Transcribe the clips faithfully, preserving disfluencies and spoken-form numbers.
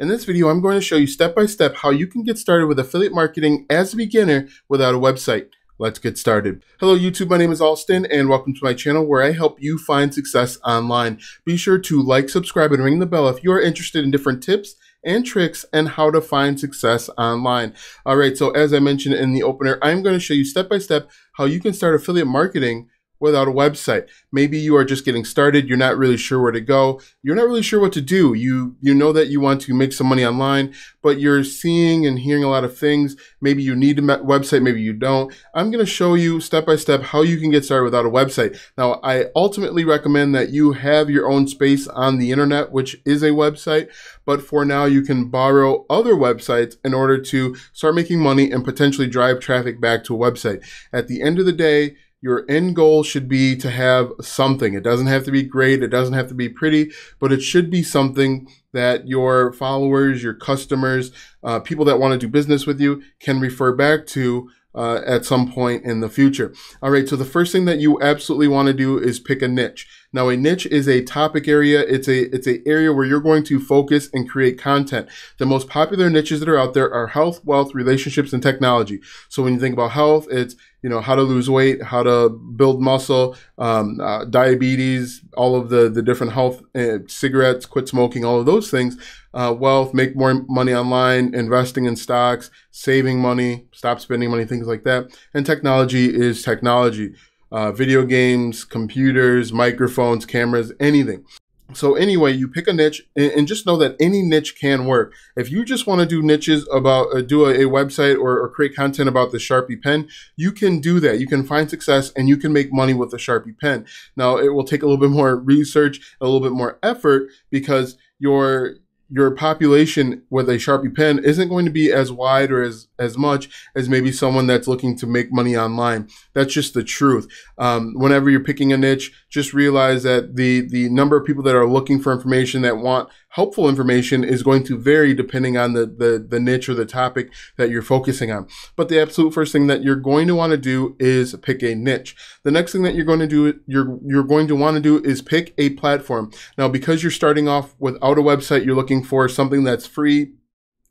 In this video, I'm going to show you step-by-step how you can get started with affiliate marketing as a beginner without a website. Let's get started. Hello YouTube, my name is Alston and welcome to my channel where I help you find success online. Be sure to like, subscribe, and ring the bell if you are interested in different tips and tricks and how to find success online. All right, so as I mentioned in the opener, I'm going to show you step-by-step how you can start affiliate marketing without a website. Maybe you are just getting started, you're not really sure where to go, you're not really sure what to do. You you know that you want to make some money online, but you're seeing and hearing a lot of things. Maybe you need a website, maybe you don't. I'm gonna show you step-by-step how you can get started without a website. Now, I ultimately recommend that you have your own space on the internet, which is a website, but for now you can borrow other websites in order to start making money and potentially drive traffic back to a website. At the end of the day, your end goal should be to have something. It doesn't have to be great, it doesn't have to be pretty, but it should be something that your followers, your customers, uh, people that want to do business with you can refer back to uh, at some point in the future. All right, so the first thing that you absolutely want to do is pick a niche. Now, a niche is a topic area. It's a it's a area where you're going to focus and create content. The most popular niches that are out there are health, wealth, relationships, and technology. So when you think about health, it's, you know, how to lose weight, how to build muscle, um, uh, diabetes, all of the, the different health, uh, cigarettes, quit smoking, all of those things. Uh, wealth, make more money online, investing in stocks, saving money, stop spending money, things like that. And technology is technology. Uh, video games, computers, microphones, cameras, anything. So anyway, you pick a niche and, and just know that any niche can work. If you just want to do niches about, uh, do a, a website or, or create content about the Sharpie pen, you can do that. You can find success and you can make money with the Sharpie pen. Now, it will take a little bit more research, a little bit more effort, because your your population with a Sharpie pen isn't going to be as wide or as, as much as maybe someone that's looking to make money online. That's just the truth. Um, whenever you're picking a niche, just realize that the, the number of people that are looking for information, that want helpful information, is going to vary depending on the, the, the niche or the topic that you're focusing on. But the absolute first thing that you're going to want to do is pick a niche. The next thing that you're going to do, you're, you're going to want to do is pick a platform. Now, because you're starting off without a website, you're looking for something that's free,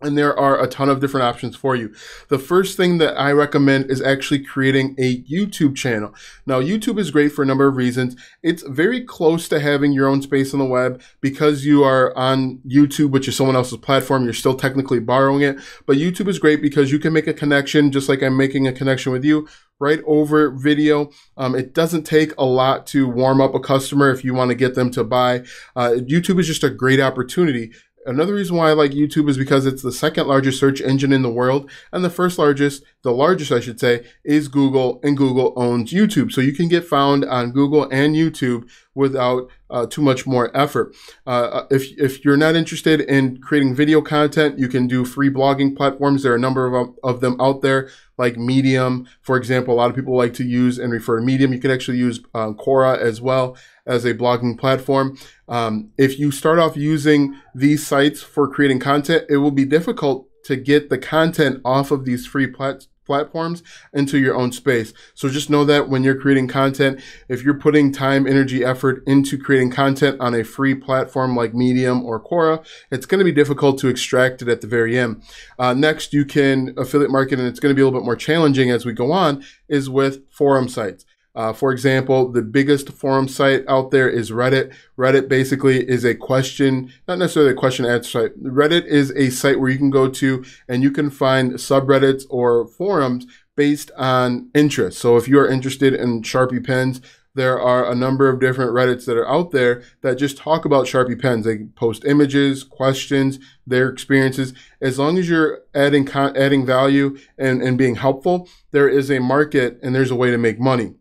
and there are a ton of different options for you. The first thing that I recommend is actually creating a YouTube channel. Now, YouTube is great for a number of reasons. It's very close to having your own space on the web because you are on YouTube, which is someone else's platform. You're still technically borrowing it, but YouTube is great because you can make a connection, just like I'm making a connection with you, right over video. Um, it doesn't take a lot to warm up a customer if you want to get them to buy. Uh, YouTube is just a great opportunity. Another reason why I like YouTube is because it's the second largest search engine in the world, and the first largest, the largest I should say, is Google, and Google owns YouTube. So you can get found on Google and YouTube without uh, too much more effort. Uh, if, if you're not interested in creating video content, you can do free blogging platforms. There are a number of, of them out there, like Medium, for example. A lot of people like to use and refer to Medium. You can actually use um, Quora as well as a blogging platform. Um, if you start off using these sites for creating content, it will be difficult to get the content off of these free plat platforms into your own space. So just know that when you're creating content, if you're putting time, energy, effort into creating content on a free platform like Medium or Quora, it's going to be difficult to extract it at the very end. Uh, next, you can affiliate market, and it's going to be a little bit more challenging as we go on, is with forum sites. Uh, for example, the biggest forum site out there is Reddit. Reddit basically is a question, not necessarily a question answer site. Reddit is a site where you can go to and you can find subreddits or forums based on interest. So if you are interested in Sharpie pens, there are a number of different Reddits that are out there that just talk about Sharpie pens. They post images, questions, their experiences. As long as you're adding, adding value and, and being helpful, there is a market and there's a way to make money.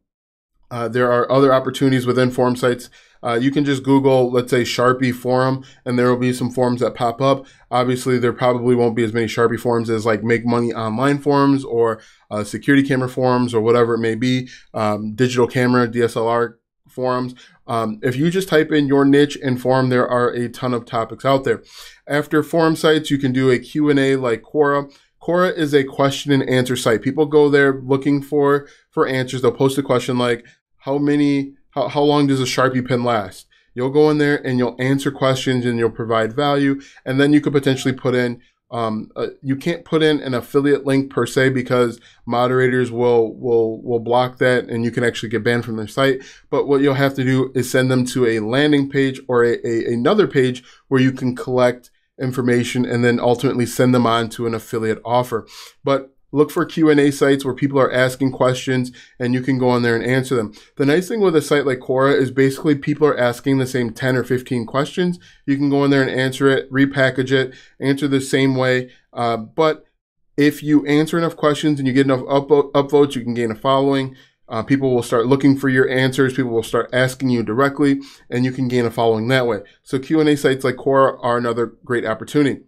Uh, there are other opportunities within forum sites. Uh, you can just Google, let's say, Sharpie forum, and there will be some forums that pop up. Obviously, there probably won't be as many Sharpie forums as like Make Money Online forums or uh, security camera forums or whatever it may be, um, digital camera, D S L R forums. Um, if you just type in your niche and forum, there are a ton of topics out there. After forum sites, you can do a Q and A like Quora. Quora is a question and answer site. People go there looking for, for answers. They'll post a question like, How many, how, how long does a Sharpie pen last? You'll go in there and you'll answer questions and you'll provide value. And then you could potentially put in, um, uh, you can't put in an affiliate link per se, because moderators will, will, will block that and you can actually get banned from their site. But what you'll have to do is send them to a landing page or a, a, another page where you can collect information and then ultimately send them on to an affiliate offer. But look for Q and A sites where people are asking questions and you can go on there and answer them. The nice thing with a site like Quora is basically people are asking the same ten or fifteen questions. You can go in there and answer it, repackage it, answer the same way. Uh, but if you answer enough questions and you get enough upvo- upvotes, you can gain a following. Uh, people will start looking for your answers. People will start asking you directly and you can gain a following that way. So Q and A sites like Quora are another great opportunity.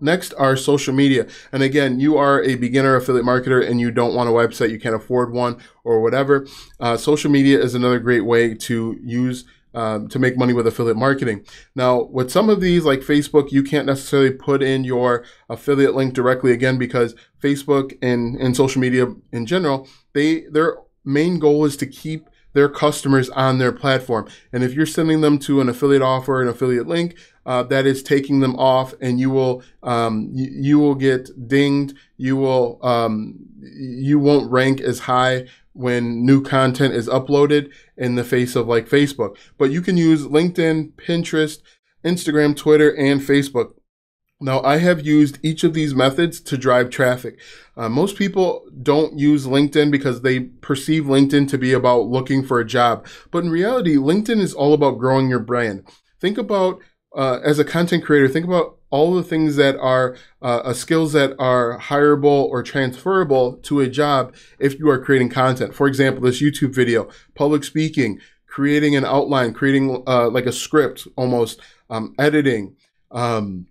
Next are social media. And again, you are a beginner affiliate marketer and you don't want a website, you can't afford one or whatever. Uh, social media is another great way to use um, to make money with affiliate marketing. Now, with some of these like Facebook, you can't necessarily put in your affiliate link directly again, because Facebook and, and social media in general, they their main goal is to keep their customers on their platform. And if you're sending them to an affiliate offer, an affiliate link, uh, that is taking them off, and you will, um, you, you will get dinged. You will, um, you won't rank as high when new content is uploaded in the face of like Facebook. But you can use LinkedIn, Pinterest, Instagram, Twitter, and Facebook. Now, I have used each of these methods to drive traffic. Uh, most people don't use LinkedIn because they perceive LinkedIn to be about looking for a job. But in reality, LinkedIn is all about growing your brand. Think about, uh, as a content creator, think about all the things that are uh, skills that are hireable or transferable to a job if you are creating content. For example, this YouTube video, public speaking, creating an outline, creating uh, like a script almost, um, editing, um,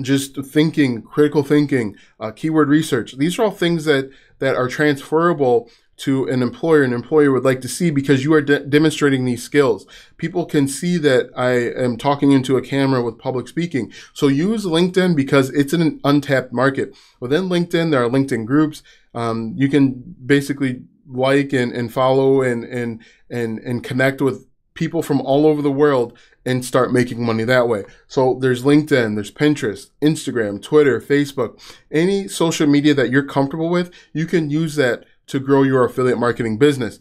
just thinking, critical thinking, uh, keyword research. These are all things that, that are transferable to an employer. An employer would like to see, because you are de- demonstrating these skills. People can see that I am talking into a camera with public speaking. So use LinkedIn because it's an untapped market. Within LinkedIn, there are LinkedIn groups. Um, you can basically like and, and follow and, and, and, and connect with people from all over the world and start making money that way. So there's LinkedIn, there's Pinterest, Instagram, Twitter, Facebook, any social media that you're comfortable with, you can use that to grow your affiliate marketing business.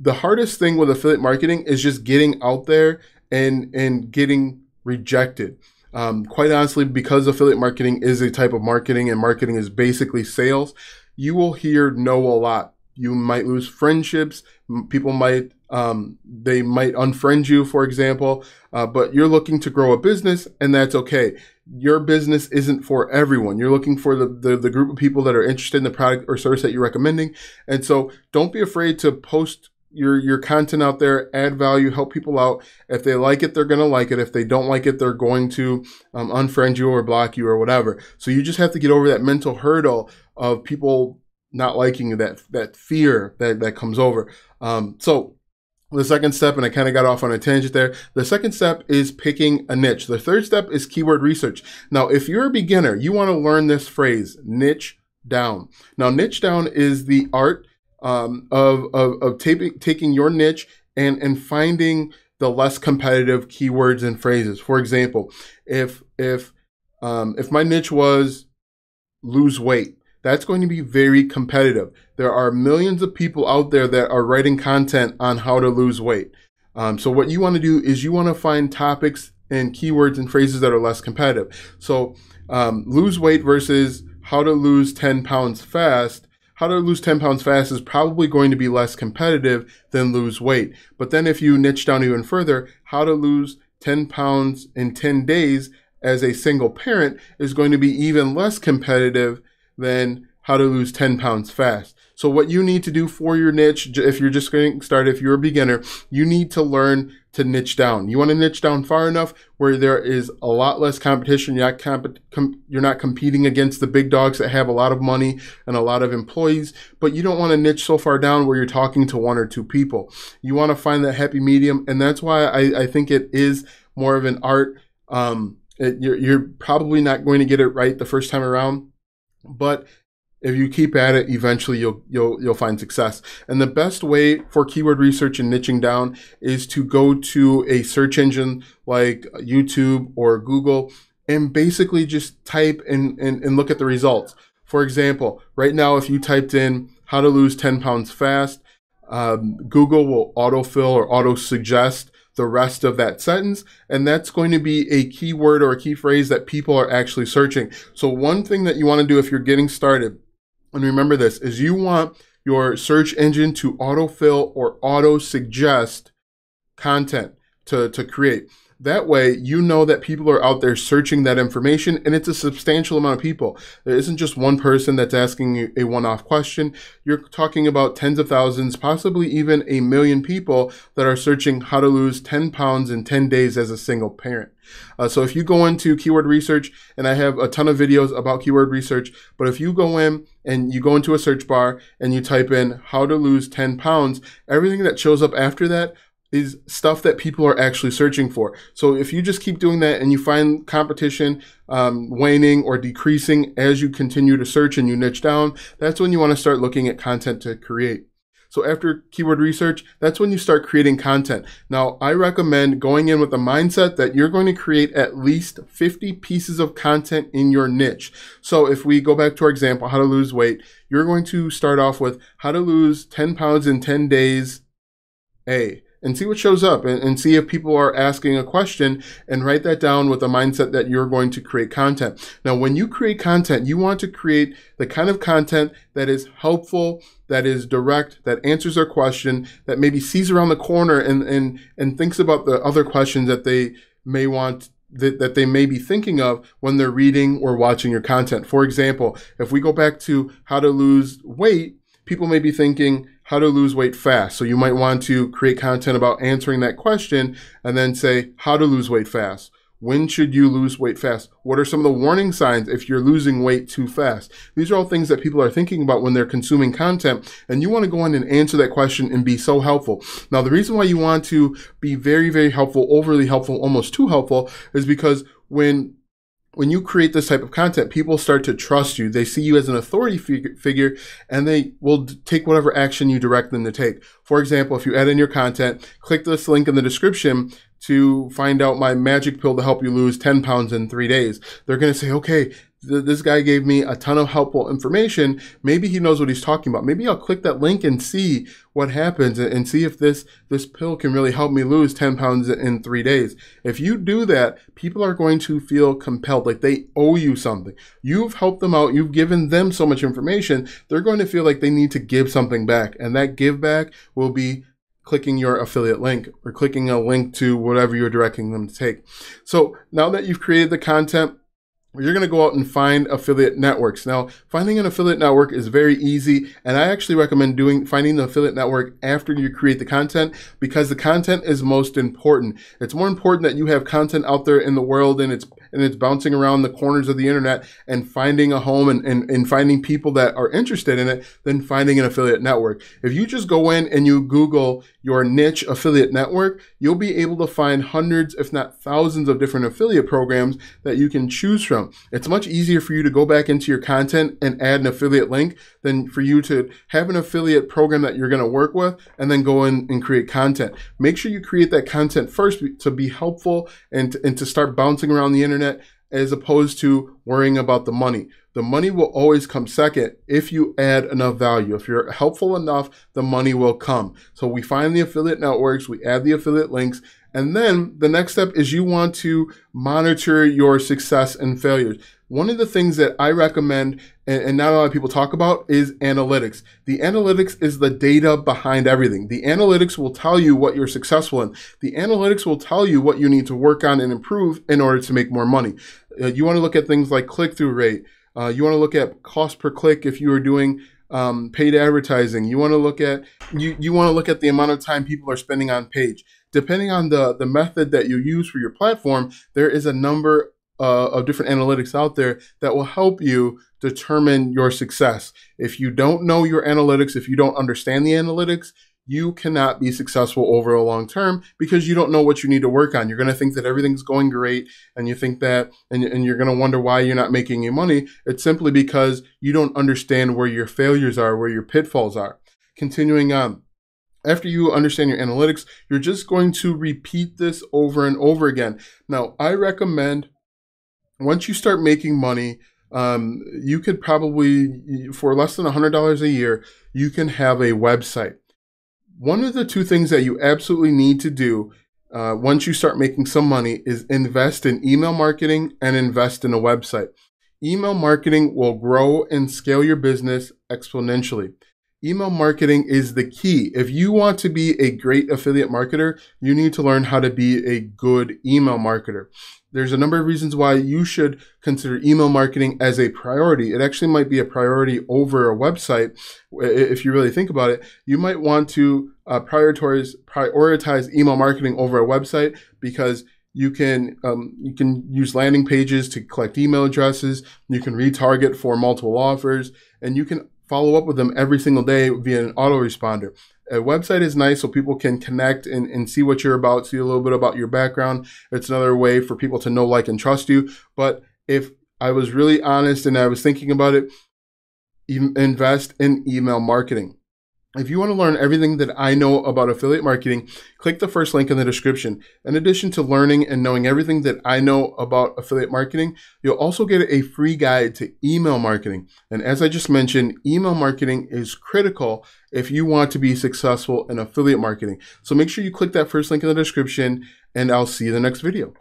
The hardest thing with affiliate marketing is just getting out there and, and getting rejected. Um, quite honestly, because affiliate marketing is a type of marketing and marketing is basically sales, you will hear no a lot. You might lose friendships. People might, um, they might unfriend you, for example, uh, but you're looking to grow a business, and that's okay. Your business isn't for everyone. You're looking for the, the, the group of people that are interested in the product or service that you're recommending. And so don't be afraid to post your, your content out there, add value, help people out. If they like it, they're going to like it. If they don't like it, they're going to um, unfriend you or block you or whatever. So you just have to get over that mental hurdle of people not liking you, that, that fear that, that comes over. Um, so the second step, and I kind of got off on a tangent there. The second step is picking a niche. The third step is keyword research. Now, if you're a beginner, you want to learn this phrase, niche down. Now, niche down is the art, um, of, of, of taping, taking your niche and, and finding the less competitive keywords and phrases. For example, if, if, um, if my niche was lose weight, that's going to be very competitive. There are millions of people out there that are writing content on how to lose weight. Um, so what you want to do is you want to find topics and keywords and phrases that are less competitive. So um, lose weight versus how to lose ten pounds fast. How to lose ten pounds fast is probably going to be less competitive than lose weight. But then if you niche down even further, how to lose ten pounds in ten days as a single parent is going to be even less competitive than how to lose ten pounds fast. So what you need to do for your niche, if you're just getting started, if you're a beginner, you need to learn to niche down. You want to niche down far enough where there is a lot less competition. You're not, comp- com- you're not competing against the big dogs that have a lot of money and a lot of employees, but you don't want to niche so far down where you're talking to one or two people. You want to find that happy medium, and that's why I, I think it is more of an art. Um, it, you're, you're probably not going to get it right the first time around, but If you keep at it, eventually you'll you'll you'll find success. And the best way for keyword research and niching down is to go to a search engine like YouTube or Google and basically just type and, and, and look at the results. For example, right now, if you typed in how to lose ten pounds fast, um, Google will autofill or auto-suggest the rest of that sentence, and that's going to be a keyword or a key phrase that people are actually searching. So one thing that you want to do if you're getting started, and remember this, is you want your search engine to autofill or auto-suggest content to, to create. That way, you know that people are out there searching that information, and it's a substantial amount of people. There isn't just one person that's asking you a one-off question. You're talking about tens of thousands, possibly even a million people that are searching how to lose ten pounds in ten days as a single parent. Uh, so if you go into keyword research, and I have a ton of videos about keyword research, but if you go in and you go into a search bar and you type in how to lose ten pounds, everything that shows up after that is stuff that people are actually searching for. So if you just keep doing that and you find competition um, waning or decreasing as you continue to search and you niche down, that's when you want to start looking at content to create. So after keyword research, that's when you start creating content. Now, I recommend going in with the mindset that you're going to create at least fifty pieces of content in your niche. So if we go back to our example, how to lose weight, you're going to start off with how to lose ten pounds in ten days, A. And see what shows up and, and see if people are asking a question, and write that down with the mindset that you're going to create content. Now, when you create content, you want to create the kind of content that is helpful, that is direct, that answers their question, that maybe sees around the corner and, and, and thinks about the other questions that they may want that, that they may be thinking of when they're reading or watching your content. For example, if we go back to how to lose weight, people may be thinking, how to lose weight fast. So you might want to create content about answering that question and then say, how to lose weight fast. When should you lose weight fast? What are some of the warning signs if you're losing weight too fast? These are all things that people are thinking about when they're consuming content, and you want to go in and answer that question and be so helpful. Now, the reason why you want to be very, very helpful, overly helpful, almost too helpful, is because when When you create this type of content, people start to trust you. They see you as an authority figure, and they will take whatever action you direct them to take. For example, if you add in your content, click this link in the description to find out my magic pill to help you lose ten pounds in three days. They're going to say, okay, th this guy gave me a ton of helpful information. Maybe he knows what he's talking about. Maybe I'll click that link and see what happens, and, and see if this, this pill can really help me lose ten pounds in three days. If you do that, people are going to feel compelled, like they owe you something. You've helped them out. You've given them so much information. They're going to feel like they need to give something back, and that give back will be clicking your affiliate link or clicking a link to whatever you're directing them to take. So now that you've created the content, you're going to go out and find affiliate networks. Now, finding an affiliate network is very easy, and I actually recommend doing finding the affiliate network after you create the content, because the content is most important. It's more important that you have content out there in the world, and it's and it's bouncing around the corners of the internet and finding a home and, and, and finding people that are interested in it than finding an affiliate network. If you just go in and you Google your niche affiliate network, you'll be able to find hundreds, if not thousands, of different affiliate programs that you can choose from. It's much easier for you to go back into your content and add an affiliate link than for you to have an affiliate program that you're going to work with and then go in and create content. Make sure you create that content first to be helpful and, and to start bouncing around the internet, as opposed to worrying about the money. The money will always come second if you add enough value. If you're helpful enough, the money will come. So we find the affiliate networks, we add the affiliate links, and then the next step is you want to monitor your success and failures. One of the things that I recommend, and not a lot of people talk about, is analytics. The analytics is the data behind everything. The analytics will tell you what you're successful in. The analytics will tell you what you need to work on and improve in order to make more money. Uh, you want to look at things like click-through rate. Uh, you want to look at cost per click if you are doing um, paid advertising. You want to look at you, you want to look at the amount of time people are spending on page. Depending on the, the method that you use for your platform, there is a number Uh, of different analytics out there that will help you determine your success. If you don't know your analytics, if you don't understand the analytics, you cannot be successful over a long term because you don't know what you need to work on. You're going to think that everything's going great, and you think that, and, and you're going to wonder why you're not making any money. It's simply because you don't understand where your failures are, where your pitfalls are. Continuing on. After you understand your analytics, you're just going to repeat this over and over again. Now, I recommend once you start making money, um, you could probably, for less than one hundred dollars a year, you can have a website. One of the two things that you absolutely need to do uh, once you start making some money is invest in email marketing and invest in a website. Email marketing will grow and scale your business exponentially. Email marketing is the key. If you want to be a great affiliate marketer, you need to learn how to be a good email marketer. There's a number of reasons why you should consider email marketing as a priority. It actually might be a priority over a website. If you really think about it, you might want to uh, prioritize, prioritize email marketing over a website because You can um, you can use landing pages to collect email addresses. You can retarget for multiple offers, and you can follow up with them every single day via an autoresponder. A website is nice so people can connect and, and see what you're about, see a little bit about your background. It's another way for people to know, like, and trust you. But if I was really honest and I was thinking about it, invest in email marketing. If you want to learn everything that I know about affiliate marketing, click the first link in the description. In addition to learning and knowing everything that I know about affiliate marketing, you'll also get a free guide to email marketing. And as I just mentioned, email marketing is critical if you want to be successful in affiliate marketing. So make sure you click that first link in the description, and I'll see you in the next video.